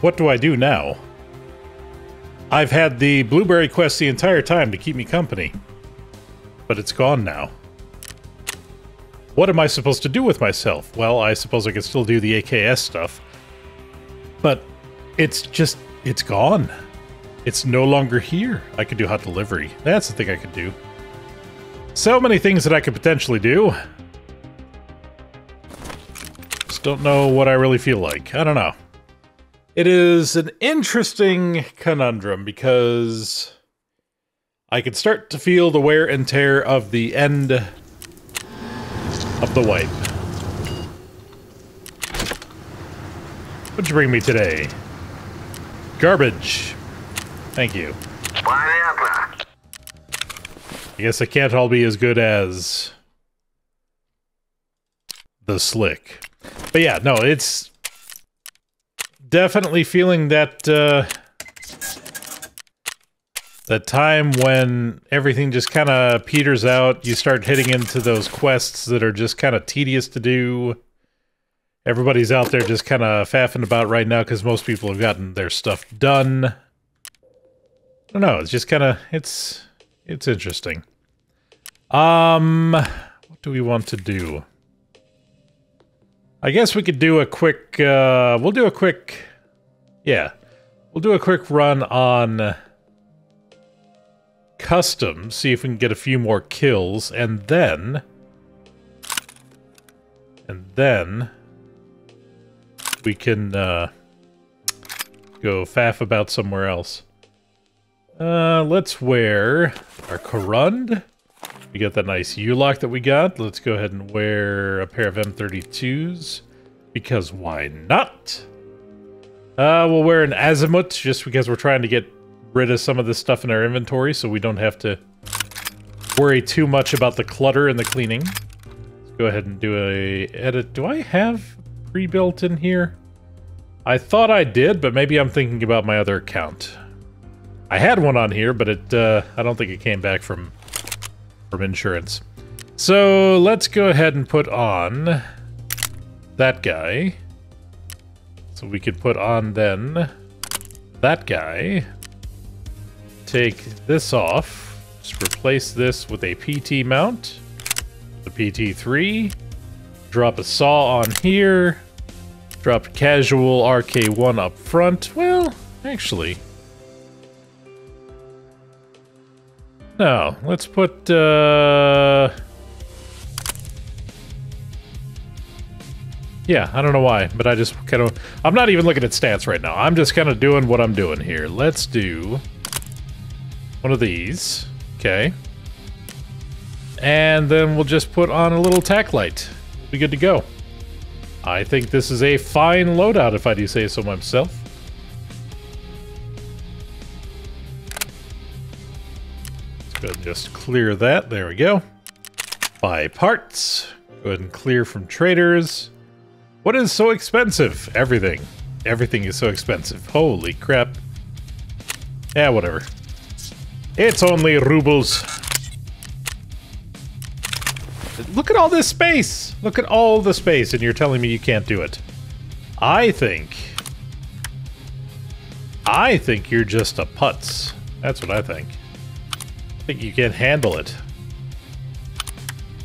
What do I do now? I've had the blueberry quest the entire time to keep me company, but it's gone now. What am I supposed to do with myself? Well, I suppose I can still do the AKS stuff, but it's just, it's gone. It's no longer here. I could do hot delivery. That's the thing I could do. So many things that I could potentially do. Just don't know what I really feel like. I don't know. It is an interesting conundrum because I can start to feel the wear and tear of the end of the wipe. What'd you bring me today? Garbage. Thank you. I guess I can't all be as good as the slick. But yeah, no, it's... definitely feeling that, that time when everything just kind of peters out, you start hitting into those quests that are just kind of tedious to do. Everybody's out there just kind of faffing about right now because most people have gotten their stuff done. I don't know, it's just kind of, it's interesting. What do we want to do? I guess we could do a quick, we'll do a quick run on custom, see if we can get a few more kills, and then we can, go faff about somewhere else. Let's wear our Karund. We got that nice U-lock that we got. Let's go ahead and wear a pair of M32s, because why not? We'll wear an azimuth, just because we're trying to get rid of some of this stuff in our inventory, so we don't have to worry too much about the clutter and the cleaning. Let's go ahead and do a edit. Do I have pre-built in here? I thought I did, but maybe I'm thinking about my other account. I had one on here, but it, I don't think it came back from insurance. So let's go ahead and put on that guy. So we could put on then that guy. Take this off. Just replace this with a PT mount. The PT3. Drop a saw on here. Drop casual RK1 up front. Well, actually... no, let's put, yeah, I don't know why, but I just kind of... I'm not even looking at stats right now. I'm just kind of doing what I'm doing here. Let's do one of these. Okay. And then we'll just put on a little tack light. We'll be good to go. I think this is a fine loadout, if I do say so myself. Just clear that. There we go. Buy parts. Go ahead and clear from traders. What is so expensive? Everything. Everything is so expensive. Holy crap. Yeah, whatever. It's only rubles. Look at all this space. Look at all the space, and you're telling me you can't do it. I think you're just a putz. That's what I think. I think you can handle it.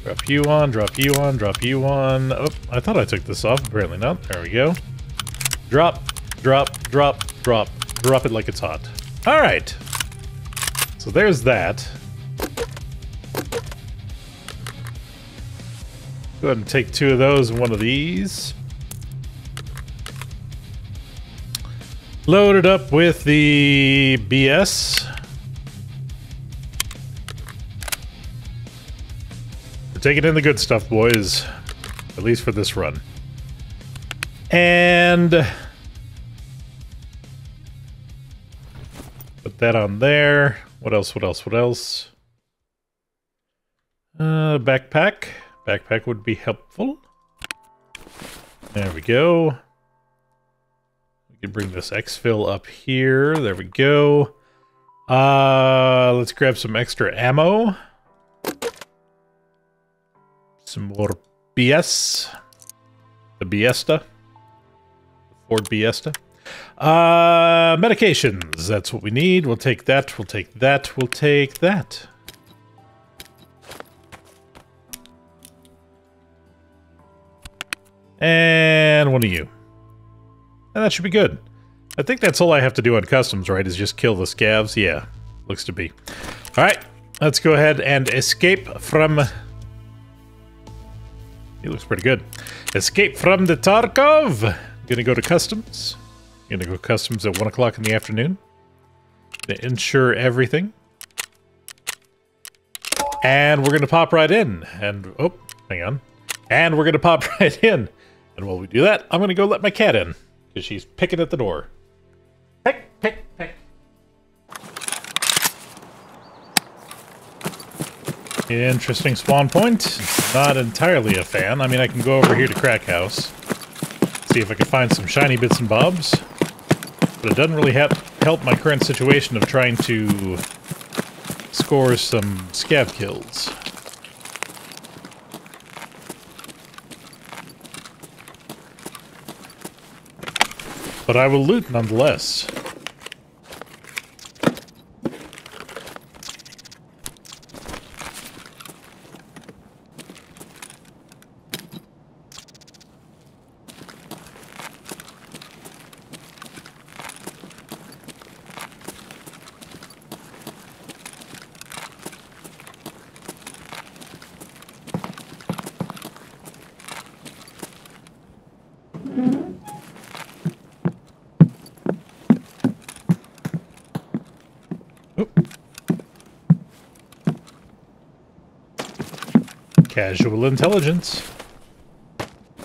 Drop you on, drop you on, drop you on. Oh, I thought I took this off. Apparently not. There we go. Drop, drop, drop, drop. Drop it like it's hot. All right. So there's that. Go ahead and take two of those and one of these. Load it up with the BS. Taking in the good stuff, boys, at least for this run. And put that on there. What else, what else, what else? Backpack. Backpack would be helpful. There we go. We can bring this exfil up here. There we go. Let's grab some extra ammo. Some more BS. The Biesta. Ford Biesta. Medications. That's what we need. We'll take that. We'll take that. We'll take that. And one of you. And that should be good. I think that's all I have to do on customs, right? Is just kill the scavs? Yeah. Looks to be. Alright. Let's go ahead and escape from... He looks pretty good. Escape from the Tarkov! Gonna go to customs. Gonna go customs at 1 o'clock in the afternoon. Gonna insure everything. And we're gonna pop right in. And... Oh, hang on. And we're gonna pop right in. And while we do that, I'm gonna go let my cat in. Because she's picking at the door. Pick, pick, pick. Interesting spawn point. Not entirely a fan. I mean, I can go over here to Crack House. See if I can find some shiny bits and bobs. But it doesn't really help my current situation of trying to score some scav kills. But I will loot nonetheless. Casual intelligence.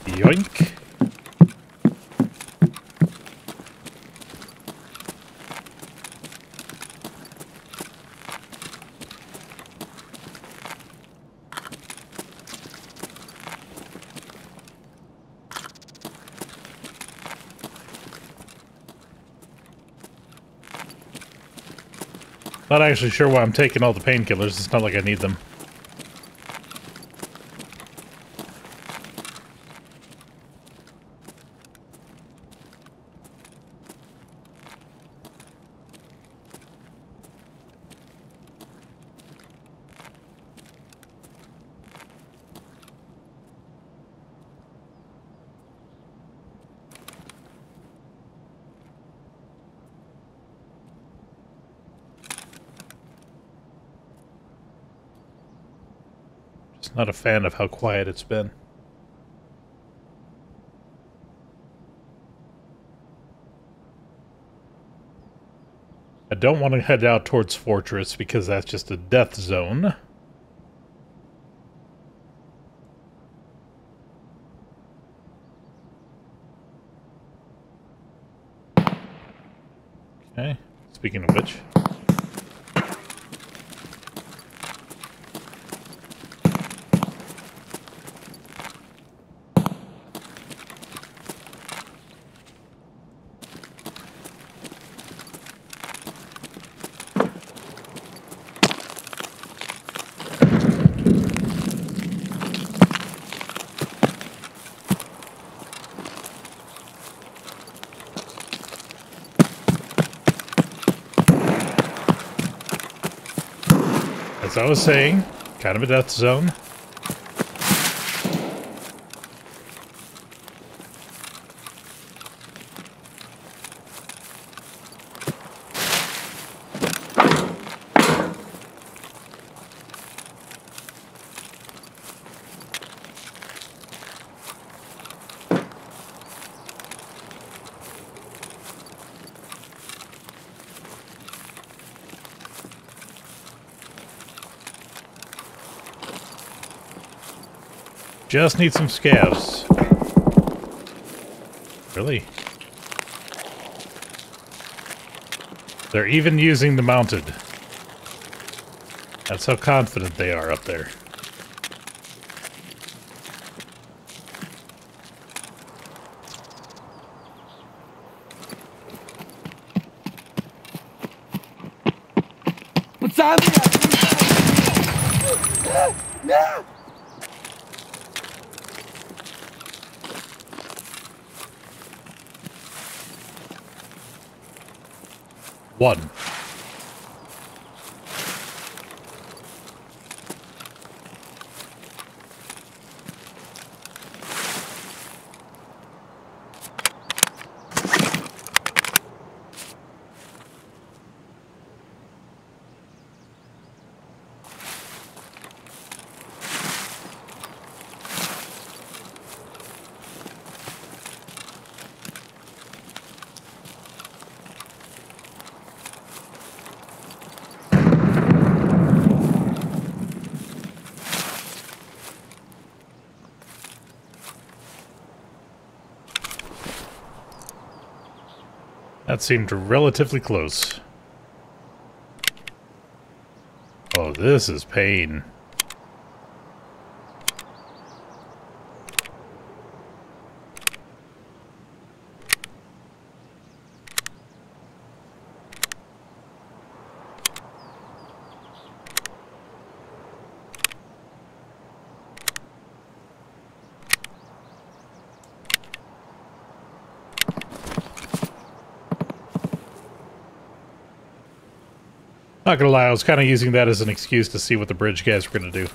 Yoink. Not actually sure why I'm taking all the painkillers. It's not like I need them. Not a fan of how quiet it's been. I don't want to head out towards Fortress because that's just a death zone. Okay, speaking of which... I was saying, kind of a death zone. Just need some scavs. Really? They're even using the mounted. That's how confident they are up there. What's up? No! one. That seemed relatively close. Oh, this is pain. Not gonna lie, I was kind of using that as an excuse to see what the bridge guys were gonna do.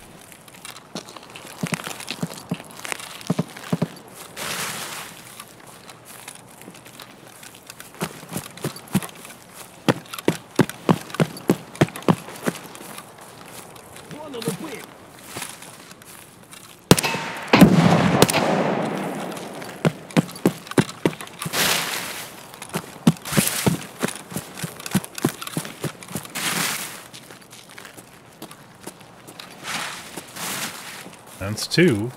That's two.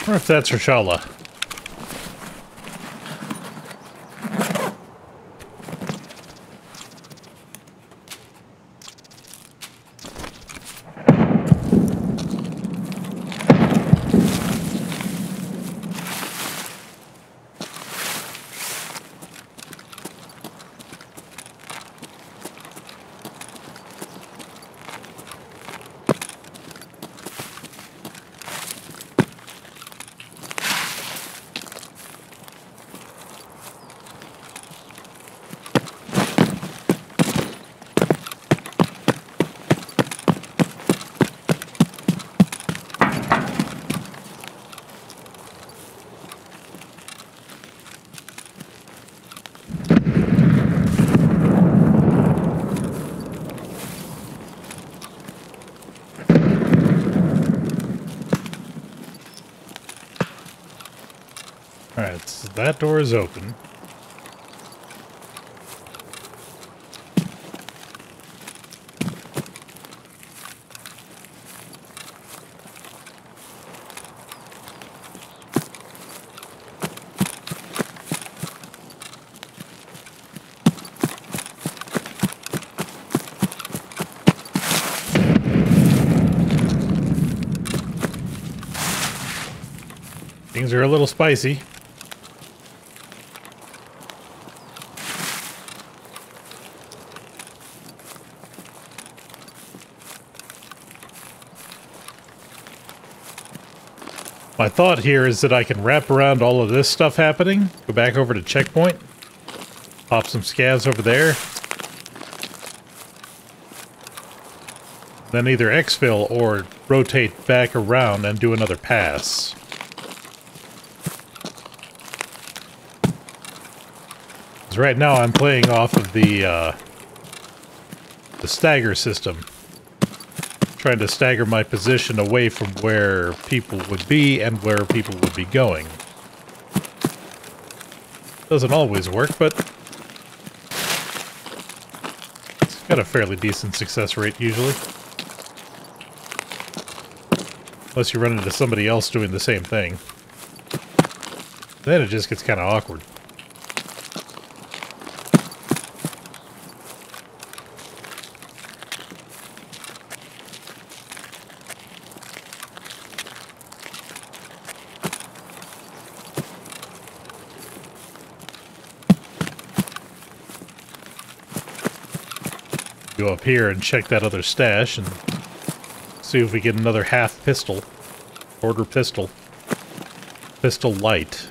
I wonder if that's Rashala. Alright, so that door is open. Things are a little spicy. My thought here is that I can wrap around all of this stuff happening, go back over to Checkpoint, pop some scavs over there, then either exfil or rotate back around and do another pass. Because right now I'm playing off of the stagger system. Trying to stagger my position away from where people would be and where people would be going. Doesn't always work, but it's got a fairly decent success rate usually. Unless you run into somebody else doing the same thing. Then it just gets kind of awkward. Go up here and check that other stash and see if we get another half pistol. Quarter pistol. Pistol light.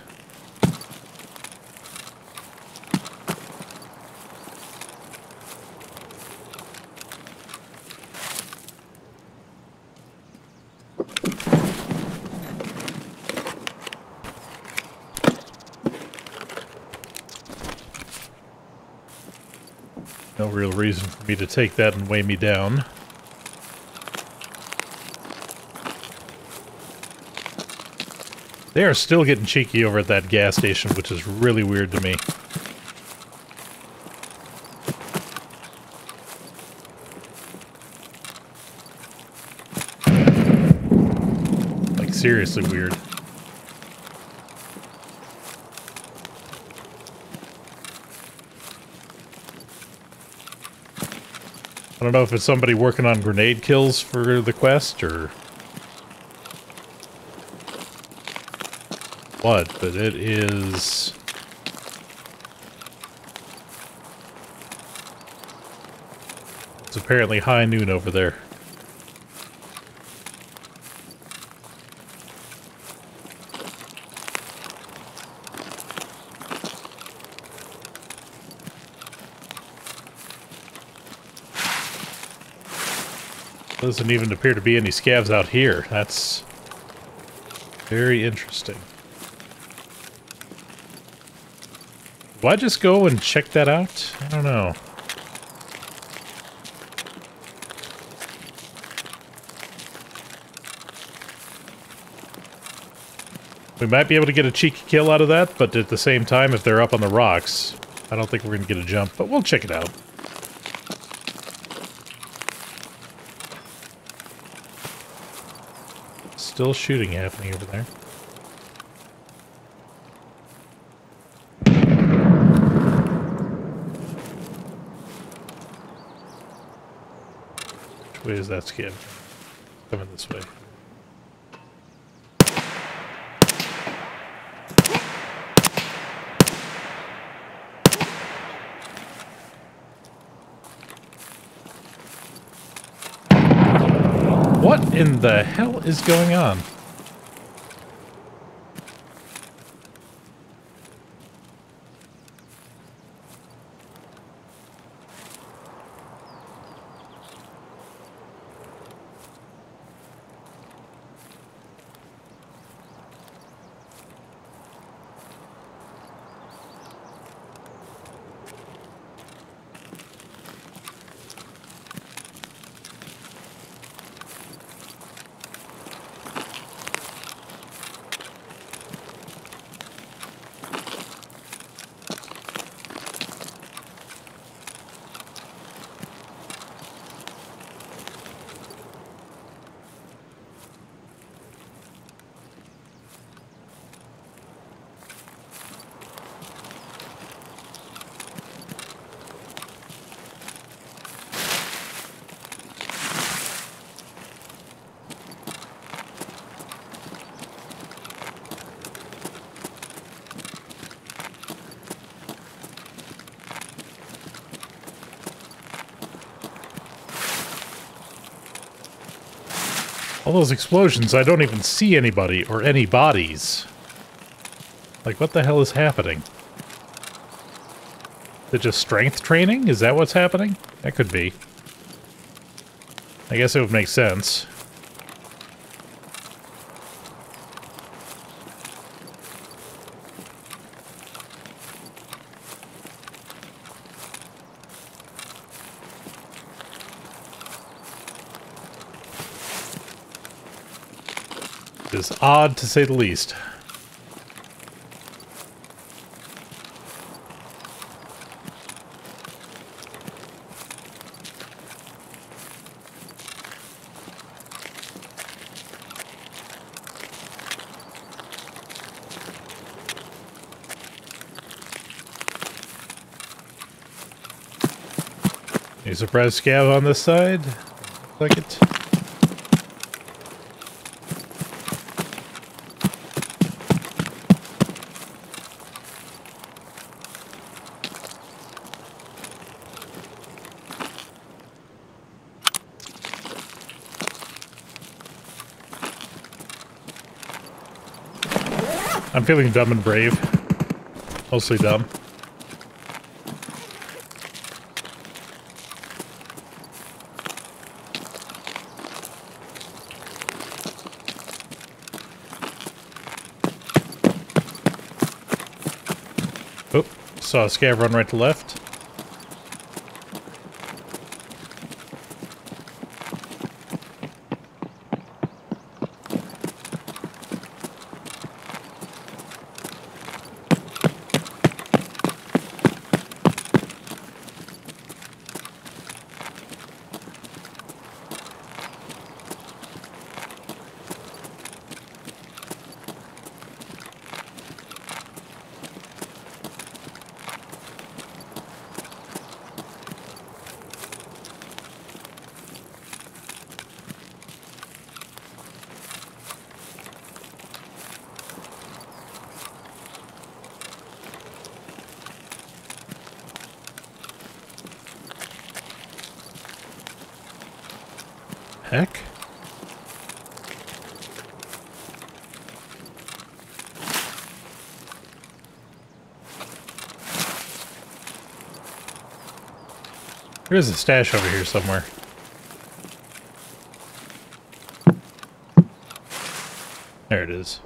No real reason for me to take that and weigh me down. They are still getting cheeky over at that gas station, which is really weird to me. Like, seriously weird. I don't know if it's somebody working on grenade kills for the quest, or what, but it is... It's apparently high noon over there. Doesn't even appear to be any scavs out here. That's very interesting. Do I just go and check that out? I don't know. We might be able to get a cheeky kill out of that, but at the same time, if they're up on the rocks, I don't think we're going to get a jump, but we'll check it out. Still shooting happening over there. Which way is that scav? Coming this way. What in the hell is going on? All those explosions, I don't even see anybody or any bodies. Like, what the hell is happening? Is it just strength training? Is that what's happening? That could be. I guess it would make sense. Is odd to say the least. Any surprise scav on this side? Looks like it. I'm feeling dumb and brave. Mostly dumb. Oh, saw a scav run right to left. Heck? There's a stash over here somewhere. There it is.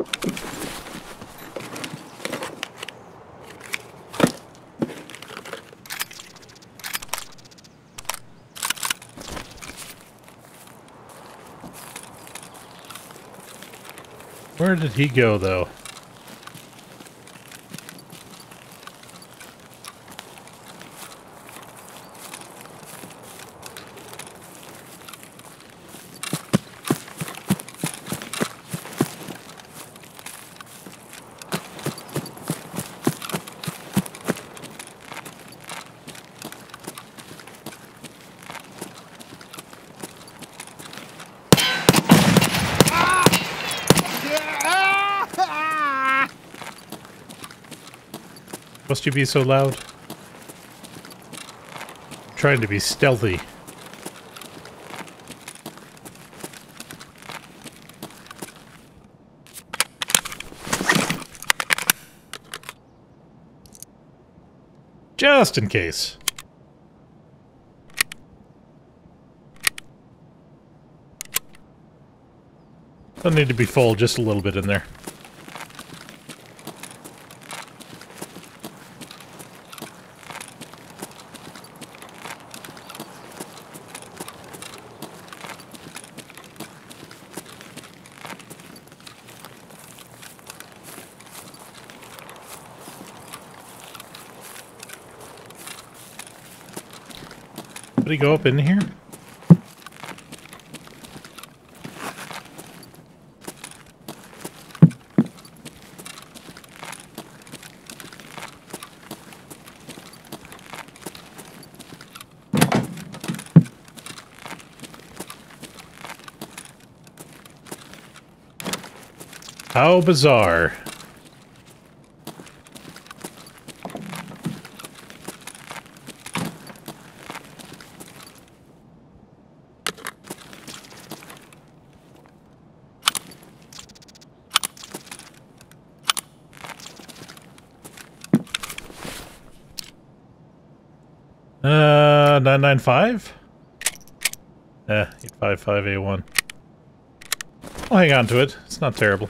Where did he go, though? Must you be so loud? I'm trying to be stealthy. Just in case. Don't need to be full, just a little bit in there. Did he go up in here? How bizarre. .995? 855A1. I'll hang on to it. It's not terrible.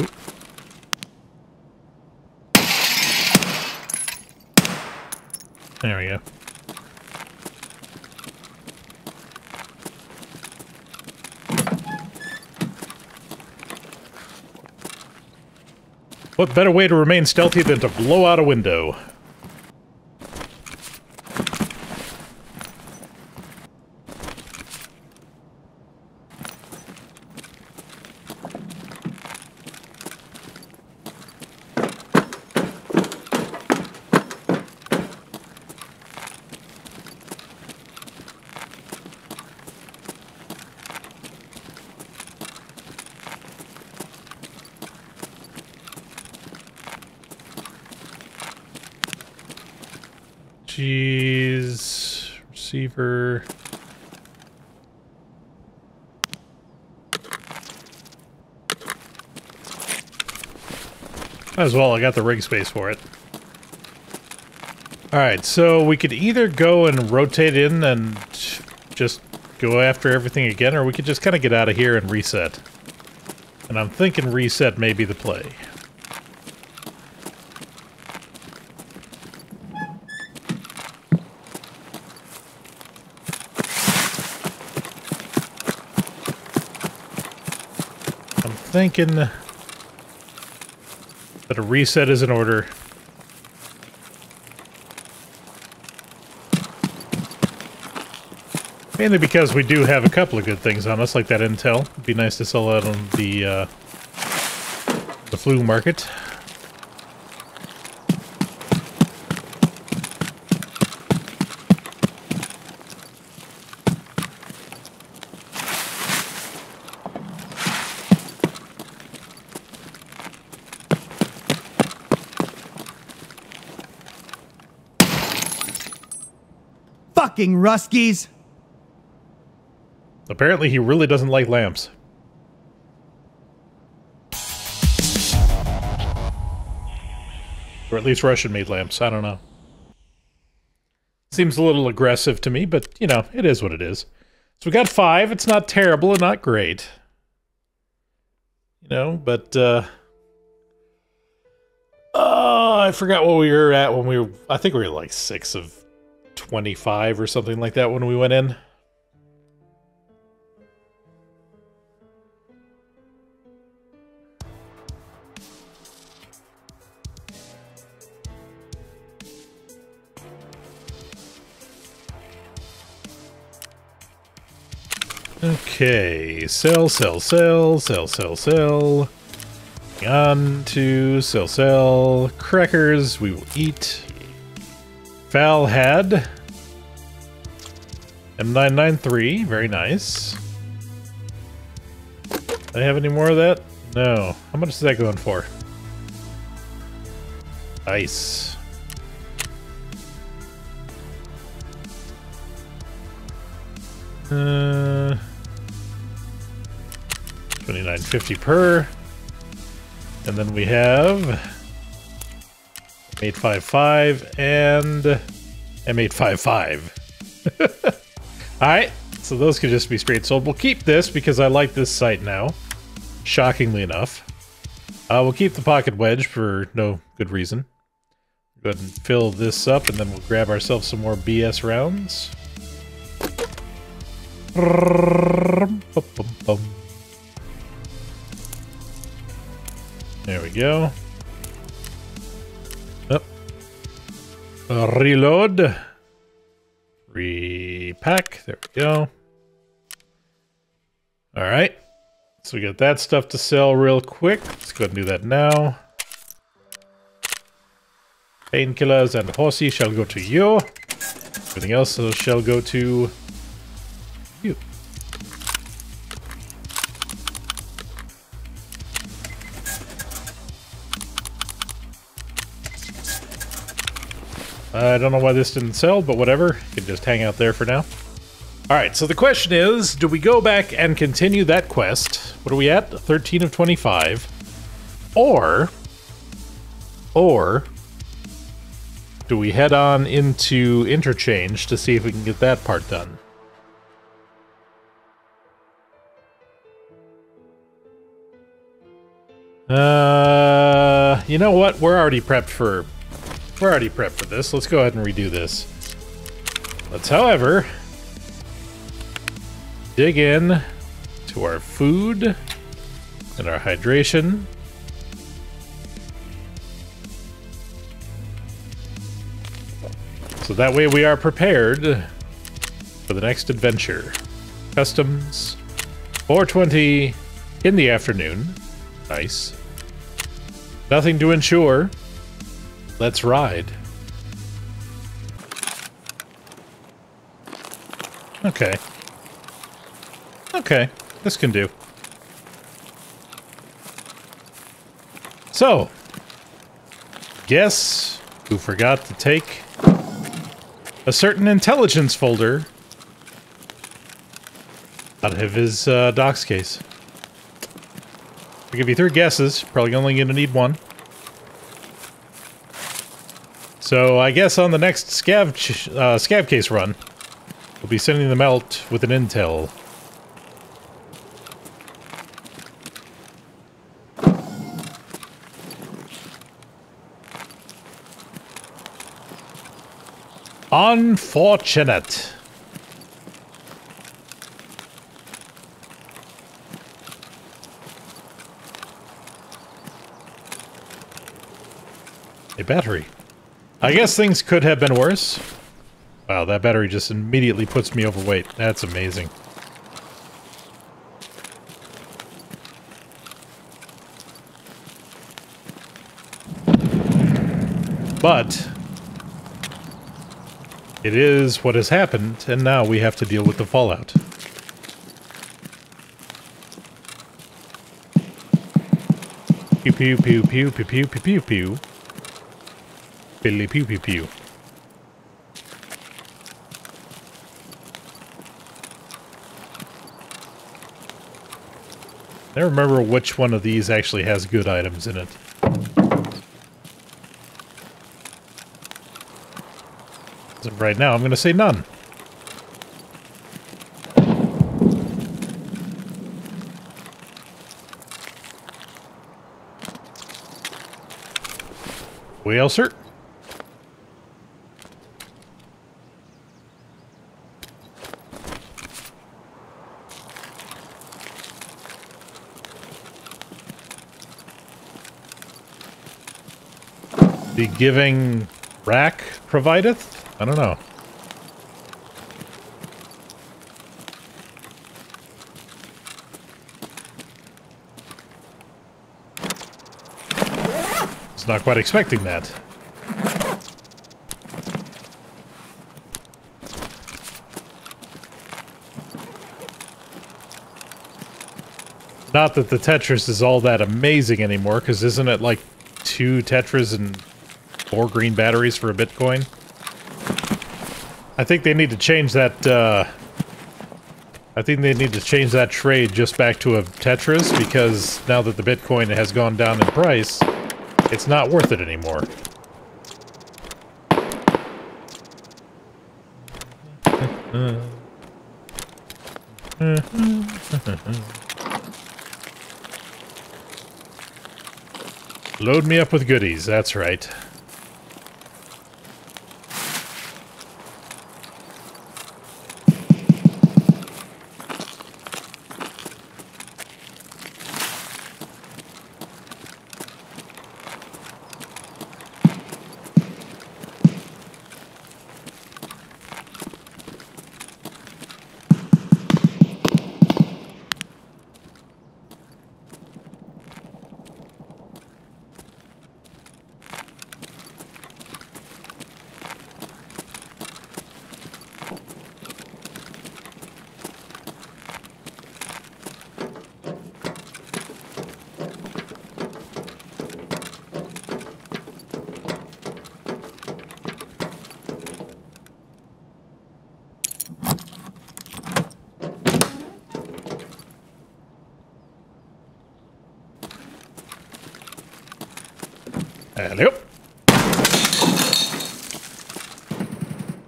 Oop. There we go. What better way to remain stealthy than to blow out a window? Jeez. Receiver. Might as well, I got the rig space for it. Alright, so we could either go and rotate in and just go after everything again, or we could just kind of get out of here and reset. And I'm thinking reset may be the play. I'm thinking that a reset is in order. Mainly because we do have a couple of good things on us, like that Intel. It'd be nice to sell out on the flea market. Fucking Ruskies! Apparently, he really doesn't like lamps. Or at least Russian-made lamps, I don't know. Seems a little aggressive to me, but, you know, it is what it is. So we got 5, it's not terrible and not great. You know, but, oh, I forgot what we were at when we were... I think we were like 6 of 25 or something like that when we went in. Okay, sell, sell, sell, sell, sell, sell. On to sell, sell. Crackers, we will eat. Val had M993, very nice. Do I have any more of that? No. How much is that going for? Nice. $29.50 per. And then we have M855 and M855. Alright, so those could just be straight sold. We'll keep this because I like this site now, shockingly enough. We'll keep the pocket wedge for no good reason. Go ahead and fill this up and then we'll grab ourselves some more BS rounds. There we go. Oh. Reload. Repack. There we go. Alright. So we got that stuff to sell real quick. Let's go ahead and do that now. Painkillers and horsey shall go to you. Everything else shall go to... I don't know why this didn't sell, but whatever. You can just hang out there for now. Alright, so the question is, do we go back and continue that quest? What are we at? 13 of 25. Or do we head on into Interchange to see if we can get that part done? You know what? We're already prepped for this. Let's go ahead and redo this. Let's, however, dig in to our food and our hydration. So that way we are prepared for the next adventure. Customs, 4:20 in the afternoon. Nice. Nothing to insure. Let's ride. Okay. Okay, this can do. So, guess who forgot to take a certain intelligence folder out of his docs case. I'll give you three guesses. Probably only gonna need one. So I guess on the next scav case run, we'll be sending them out with an intel. Unfortunate. A battery. I guess things could have been worse. Wow, that battery just immediately puts me overweight. That's amazing. But it is what has happened, and now we have to deal with the fallout. Pew pew pew pew pew pew pew pew pew. Piddly pew pew pew. I don't remember which one of these actually has good items in it. Right now, I'm going to say none. Well, sir. The giving rack provideth? I don't know. It's not quite expecting that. Not that the Tetris is all that amazing anymore, because isn't it like 2 Tetris and 4 green batteries for a Bitcoin? I think they need to change that, I think they need to change that trade just back to a Tetris, because now that the Bitcoin has gone down in price, it's not worth it anymore. Load me up with goodies, that's right.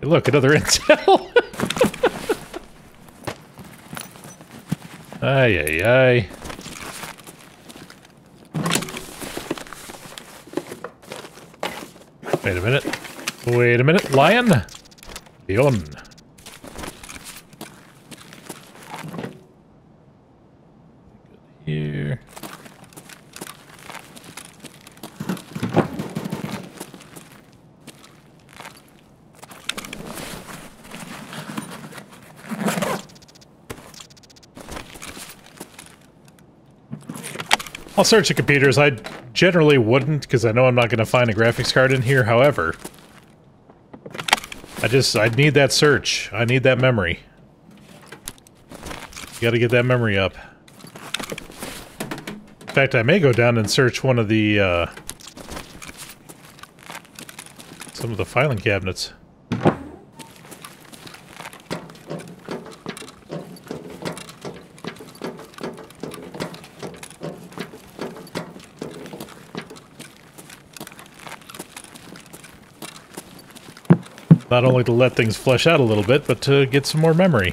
Look, another intel. Ay, ay, ay. Wait a minute. Wait a minute, lion. Leon. Here. I'll search the computers. I generally wouldn't, because I know I'm not going to find a graphics card in here. However, I need that search. I need that memory. Gotta get that memory up. In fact, I may go down and search one of the, some of the filing cabinets. Not only to let things flesh out a little bit, but to get some more memory.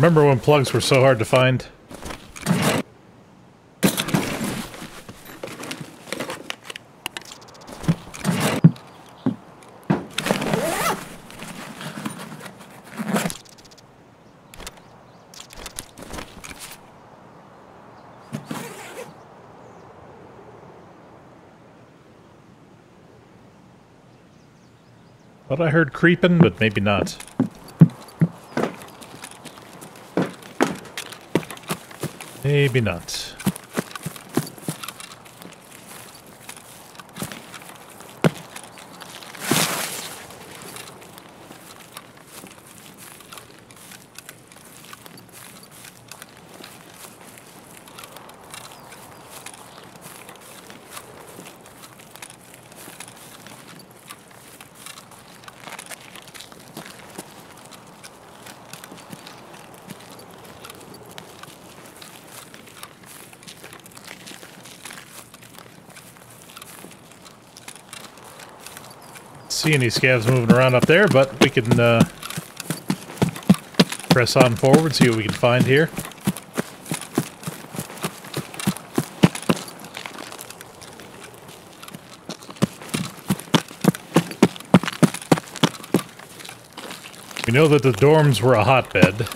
Remember when plugs were so hard to find? Thought I heard creeping, but maybe not. Maybe not. See any scavs moving around up there, but we can press on forward, see what we can find here. We know that the dorms were a hotbed.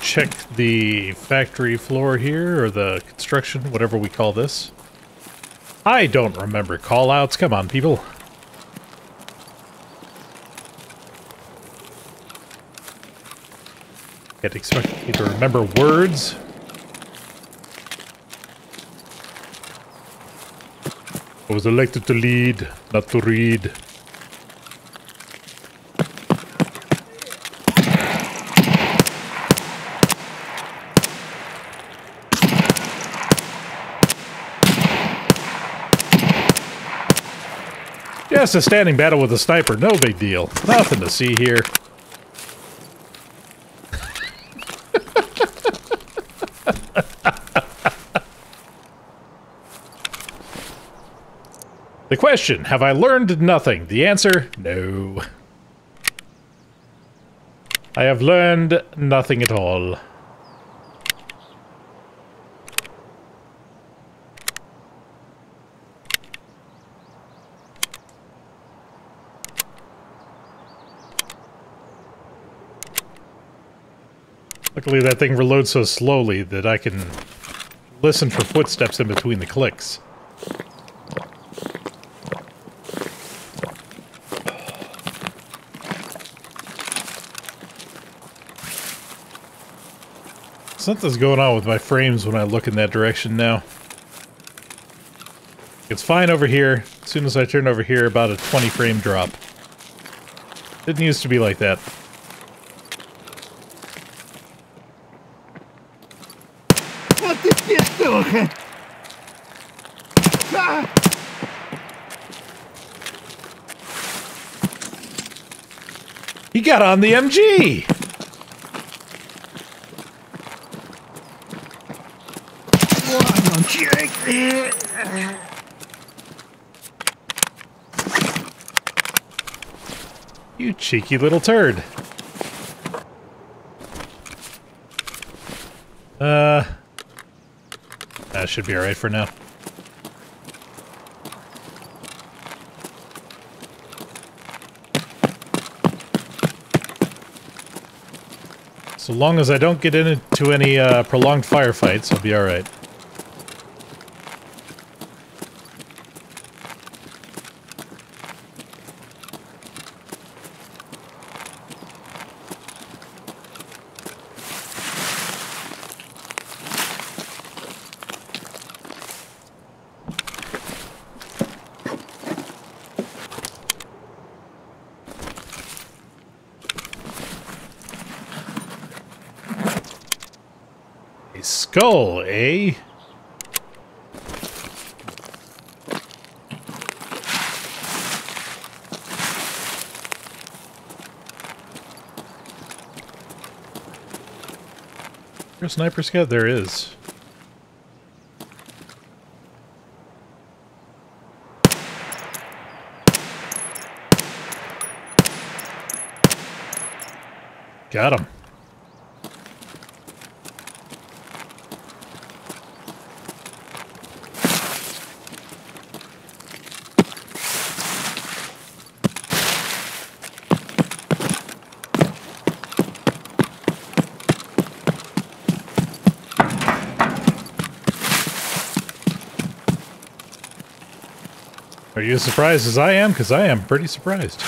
Check the factory floor here, or the construction, whatever we call this. I don't remember call-outs. Come on, people. Can't expect me to remember words. I was elected to lead, not to read. Just a standing battle with a sniper, no big deal. Nothing to see here. The question, have I learned nothing? The answer, no. I have learned nothing at all. Luckily, that thing reloads so slowly that I can listen for footsteps in between the clicks. Something's going on with my frames when I look in that direction now. It's fine over here. As soon as I turn over here, about a 20 frame drop. Didn't used to be like that. He got on the MG! Check it. You cheeky little turd. That should be alright for now. So long as I don't get into any prolonged firefights, I'll be alright. Skull, eh? There's a sniper scout? There is. Got him. Are you as surprised as I am? Because I am pretty surprised.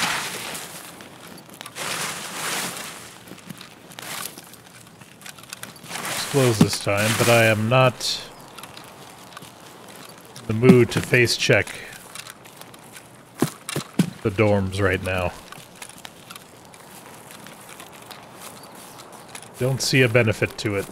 It's close this time, but I am not in the mood to face check the dorms right now. Don't see a benefit to it.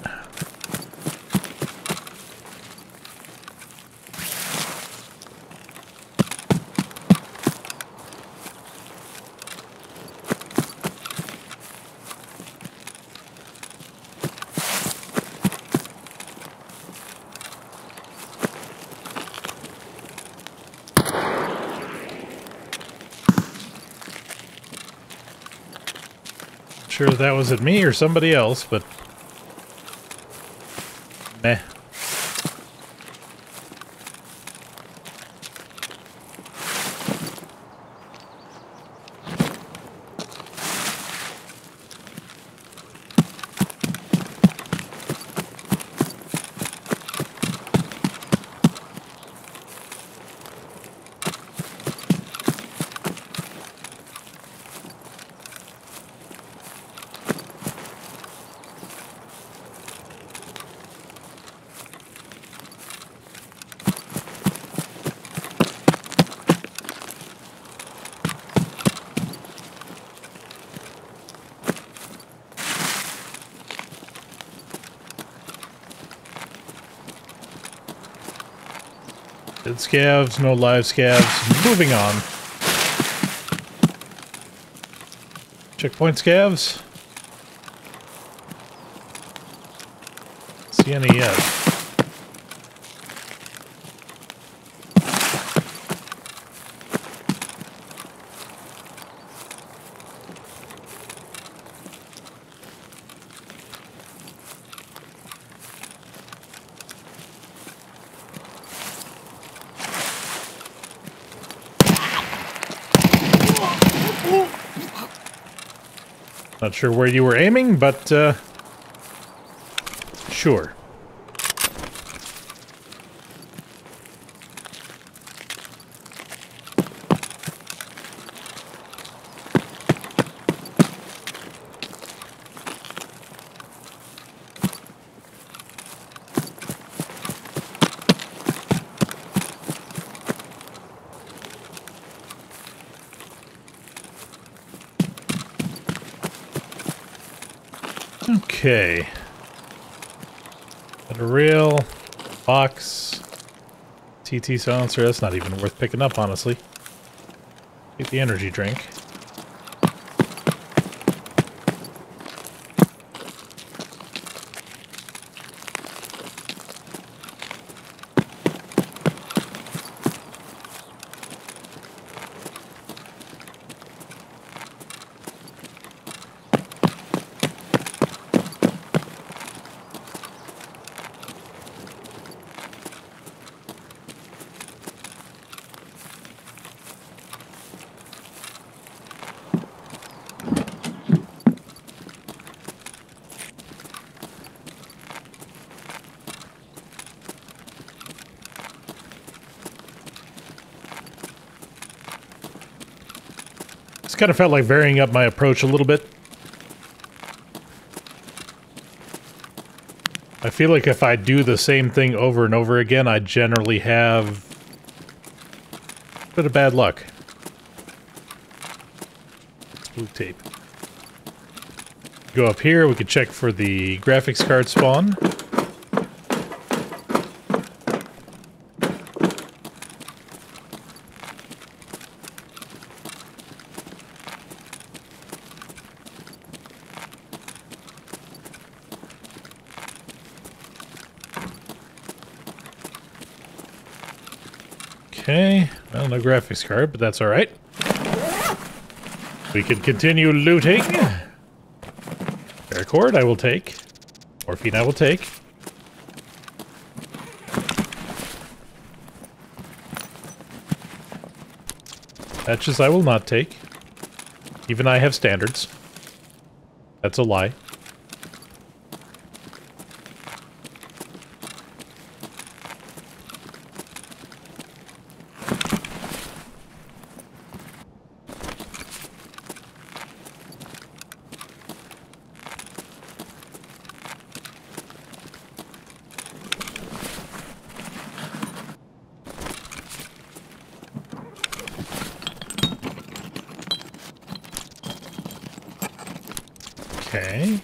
Sure that was at me or somebody else, but meh. Dead scavs, no live scavs. Moving on. Checkpoint scavs? See any yet? Not sure where you were aiming, but, sure. Okay. Got a reel, box, TT silencer. That's not even worth picking up, honestly. Get the energy drink. Just kind of felt like varying up my approach a little bit. I feel like if I do the same thing over and over again, I generally have a bit of bad luck. Blue tape. Go up here, we can check for the graphics card spawn. Okay, well, no graphics card, but that's all right. We can continue looting. Paracord, I will take. Morphine, I will take. Patches, I will not take. Even I have standards. That's a lie. Okay.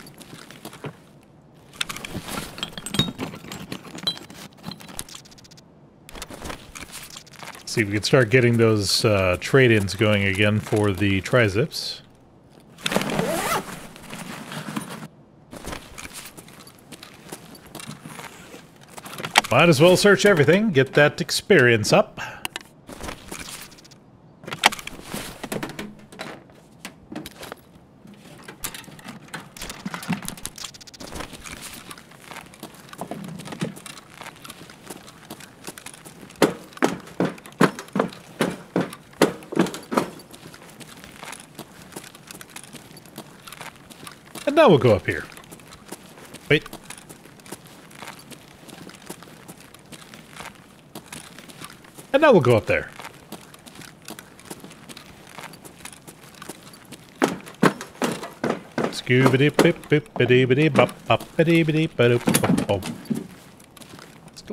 See if we can start getting those trade-ins going again for the trizips. Might as well search everything, get that experience up. And now we'll go up here. Wait. And now we'll go up there. Still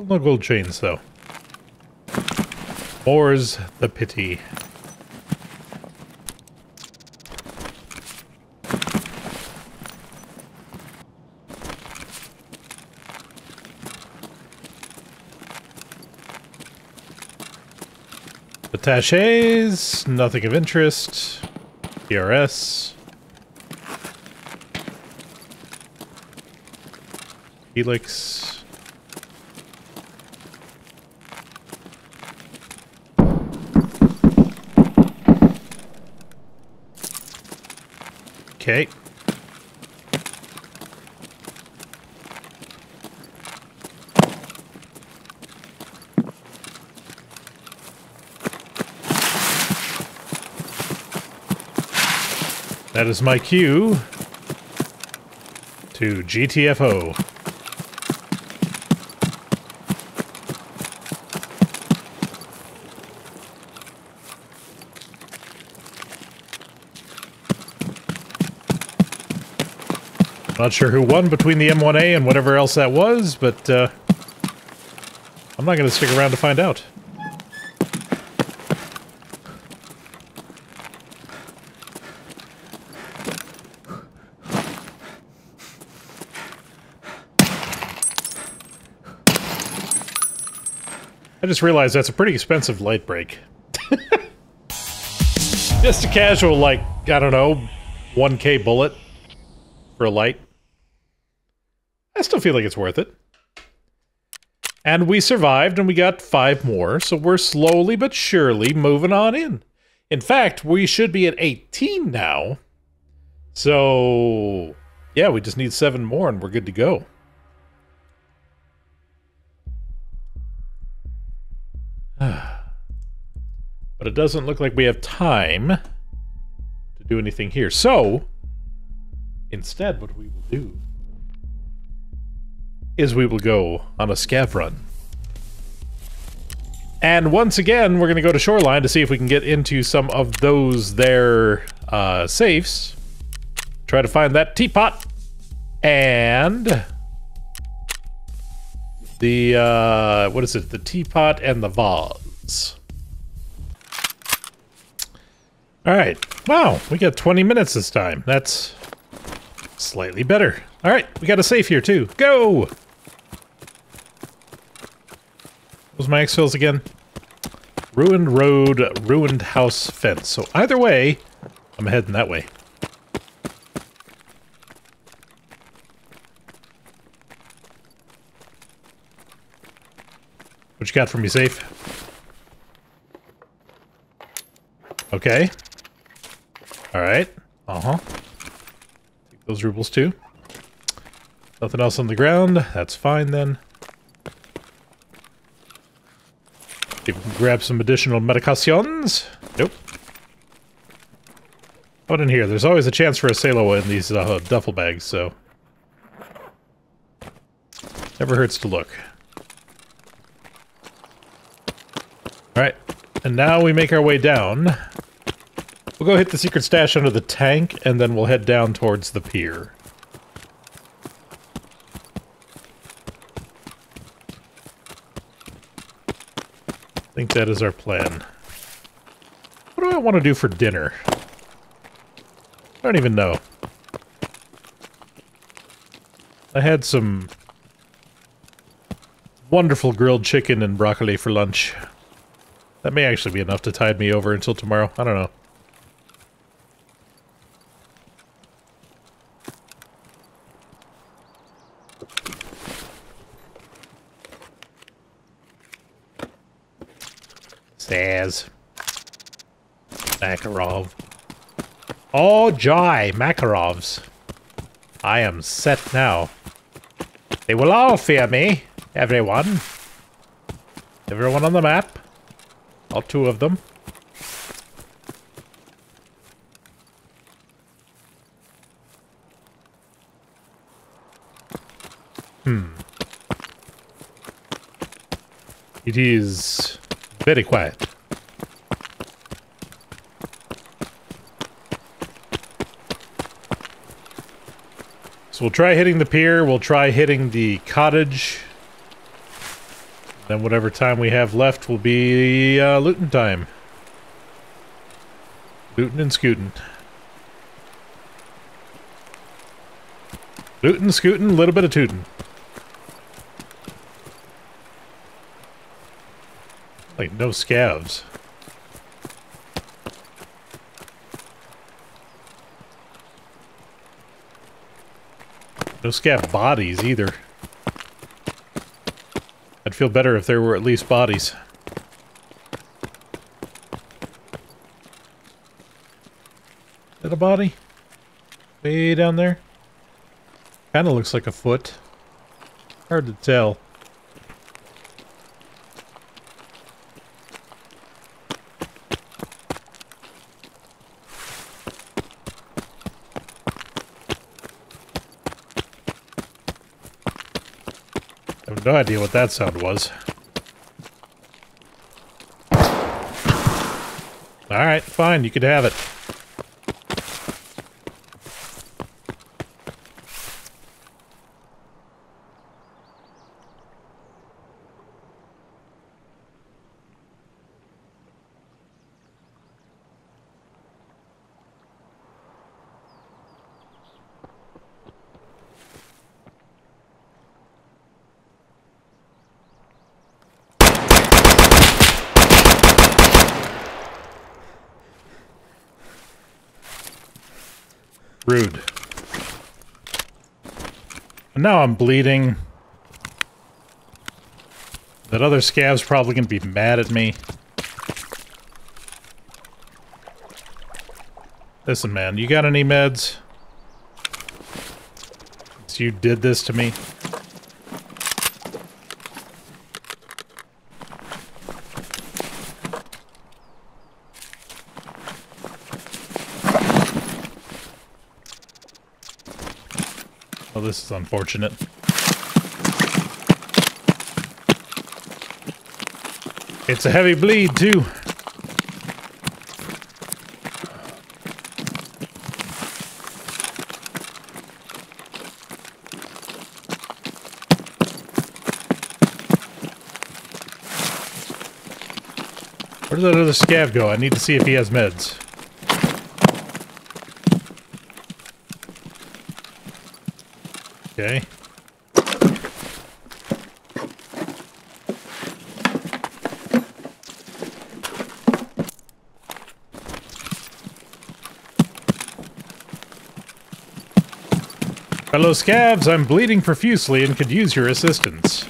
no gold chains, though. More's the pity. Attaches, nothing of interest. PRS. Helix. Okay. That is my cue to GTFO. Not sure who won between the M1A and whatever else that was, but I'm not going to stick around to find out. I just realized that's a pretty expensive light break. Just a casual, like, I don't know, 1K bullet for a light. I still feel like it's worth it. And we survived, and we got 5 more, so we're slowly but surely moving on in. In fact, we should be at 18 now. So, yeah, we just need 7 more, and we're good to go. But it doesn't look like we have time to do anything here. So, instead what we will do is we will go on a scav run. And once again, we're going to go to Shoreline to see if we can get into some of those safes. Try to find that teapot and the what is it? The teapot and the vase. All right. Wow, we got 20 minutes this time. That's slightly better. All right, we got a safe here too. Go. What was my exfills again? Ruined road, ruined house, fence. So either way, I'm heading that way. What you got for me, safe? Okay. All right. Uh-huh. Take those rubles too. Nothing else on the ground. That's fine then. See if we can grab some additional medications. Nope. What in here? There's always a chance for a Salewa in these duffel bags, so never hurts to look. All right, and now we make our way down. We'll go hit the secret stash under the tank, and then we'll head down towards the pier. I think that is our plan. What do I want to do for dinner? I don't even know. I had some wonderful grilled chicken and broccoli for lunch. That may actually be enough to tide me over until tomorrow. I don't know. Says Makarov. Oh joy, Makarovs. I am set now. They will all fear me. Everyone. Everyone on the map. All two of them. It is very quiet. So we'll try hitting the pier, we'll try hitting the cottage. Then whatever time we have left will be looting time. Looting and scooting. Looting, scooting, a little bit of tootin'. Like, no scavs. No scav bodies either. I'd feel better if there were at least bodies. Is that a body? Way down there? Kinda looks like a foot. Hard to tell. No idea what that sound was. Alright, fine, you could have it. Rude. And now I'm bleeding. That other scav's probably gonna be mad at me. Listen, man, you got any meds? Since you did this to me. Oh, this is unfortunate. It's a heavy bleed, too. Where did that other scav go? I need to see if he has meds. Okay. Hello, scabs, I'm bleeding profusely and could use your assistance.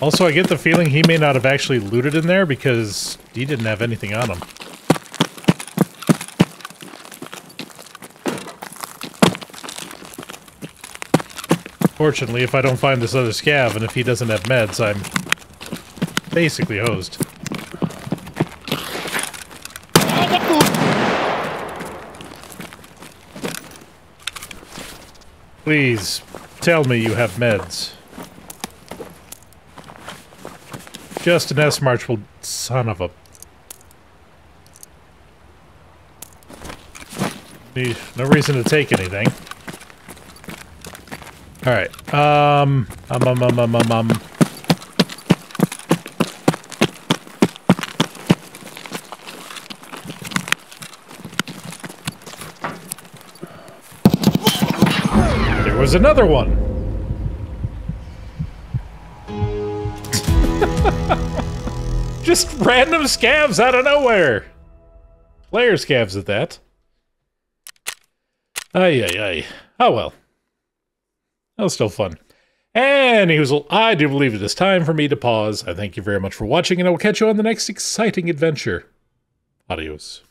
Also, I get the feeling he may not have actually looted in there because he didn't have anything on him. Fortunately, if I don't find this other scav and if he doesn't have meds, I'm basically hosed. Please, tell me you have meds. Just an S-march will... son of a... Need no reason to take anything. Alright, There's another one. Just random scavs out of nowhere. Player scavs at that. Ay, ay, ay. Oh well. That was still fun. Anywho, I do believe it is time for me to pause. I thank you very much for watching, and I will catch you on the next exciting adventure. Adios.